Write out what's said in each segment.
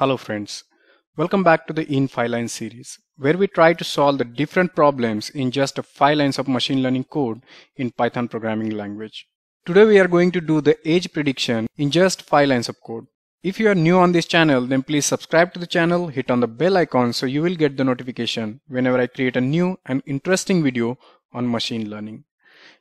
Hello friends, welcome back to the In 5 Lines series, where we try to solve the different problems in just a 5 lines of machine learning code in Python programming language. Today we are going to do the age prediction in just 5 lines of code. If you are new on this channel, then please subscribe to the channel, hit on the bell icon so you will get the notification whenever I create a new and interesting video on machine learning.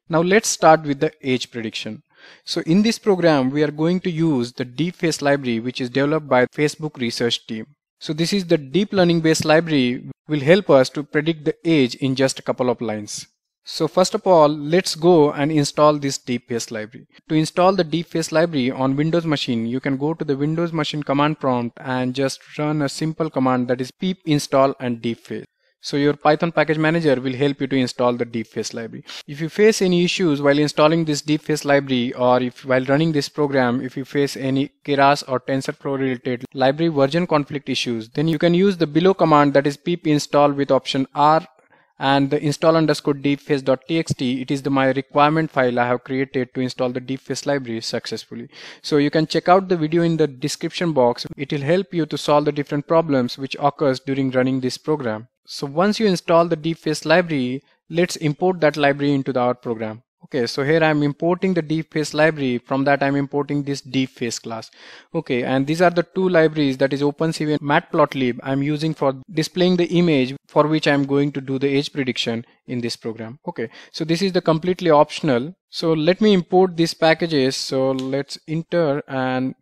Now let's start with the age prediction. So in this program, we are going to use the DeepFace library, which is developed by Facebook research team. So this is the deep learning based library, will help us to predict the age in just a couple of lines. So first of all, let's go and install this DeepFace library. To install the DeepFace library on Windows machine, you can go to the Windows machine command prompt and just run a simple command, that is pip install and DeepFace. So your Python package manager will help you to install the DeepFace library. If you face any issues while installing this DeepFace library, or if while running this program, if you face any Keras or TensorFlow related library version conflict issues, then you can use the below command, that is pip install with option R and the install_deepface.txt. It is my requirement file I have created to install the DeepFace library successfully. So you can check out the video in the description box. It will help you to solve the different problems which occurs during running this program. So once you install the DeepFace library, let's import that library into our program. Okay, so here I'm importing the DeepFace library. From that I'm importing this DeepFace class. Okay, and these are the two libraries, that is OpenCV and Matplotlib, I'm using for displaying the image for which I'm going to do the age prediction in this program. Okay, so this is the completely optional. So let me import these packages. So let's enter and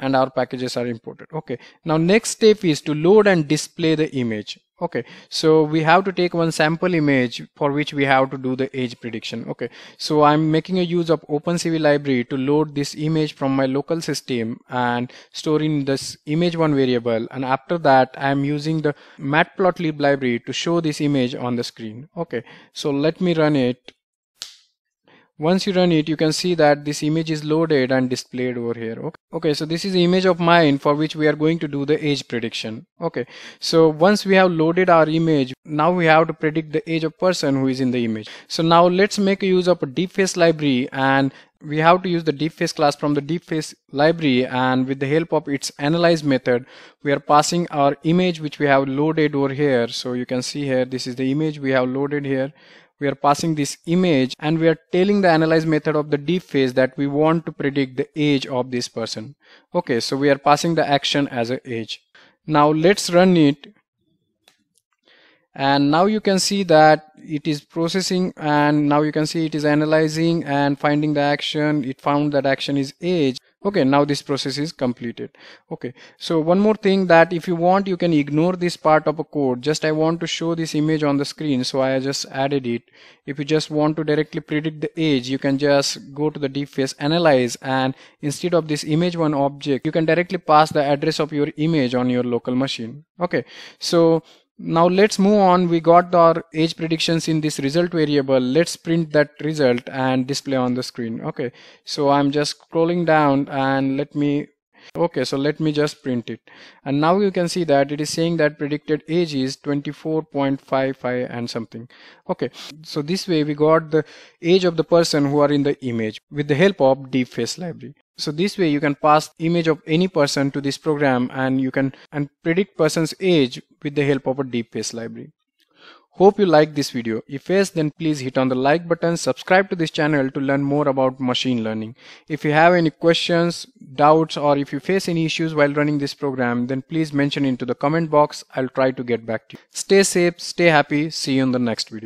our packages are imported. Okay, now next step is to load and display the image. Okay, so we have to take one sample image for which we have to do the age prediction. Okay, so I'm making a use of OpenCV library to load this image from my local system and storing this image1 variable, and after that I'm using the Matplotlib library to show this image on the screen. Okay, so let me run it. Once you run it, you can see that this image is loaded and displayed over here. Okay, so this is the image of mine for which we are going to do the age prediction. Okay, so once we have loaded our image, now we have to predict the age of person who is in the image. So now let's make a use of a DeepFace library, and we have to use the DeepFace class from the DeepFace library, and with the help of its analyze method, we are passing our image which we have loaded over here. So you can see here, this is the image we have loaded here. We are passing this image and we are telling the analyze method of the DeepFace that we want to predict the age of this person. Okay, so we are passing the action as an age. Now let's run it. And now you can see that it is processing, and now you can see it is analyzing and finding the action. It found that action is age. Okay, now this process is completed. Okay, so one more thing, that if you want, you can ignore this part of a code. Just I want to show this image on the screen, so I just added it. If you just want to directly predict the age, you can just go to the DeepFace analyze, and instead of this image1 object, you can directly pass the address of your image on your local machine. Okay, so now let's move on. We got our age predictions in this result variable. Let's print that result and display on the screen. Okay, so I'm just scrolling down and let me just print it. And now you can see that it is saying that predicted age is 24.55 and something. Okay, so this way we got the age of the person who are in the image with the help of DeepFace library. So this way you can pass image of any person to this program, and you can predict person's age with the help of a DeepFace library. Hope you like this video. If yes, then please hit on the like button, subscribe to this channel to learn more about machine learning. If you have any questions, doubts, or if you face any issues while running this program, then please mention into the comment box. I'll try to get back to you. Stay safe, stay happy. See you in the next video.